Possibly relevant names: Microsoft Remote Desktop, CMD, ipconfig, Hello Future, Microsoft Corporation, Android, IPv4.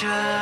future.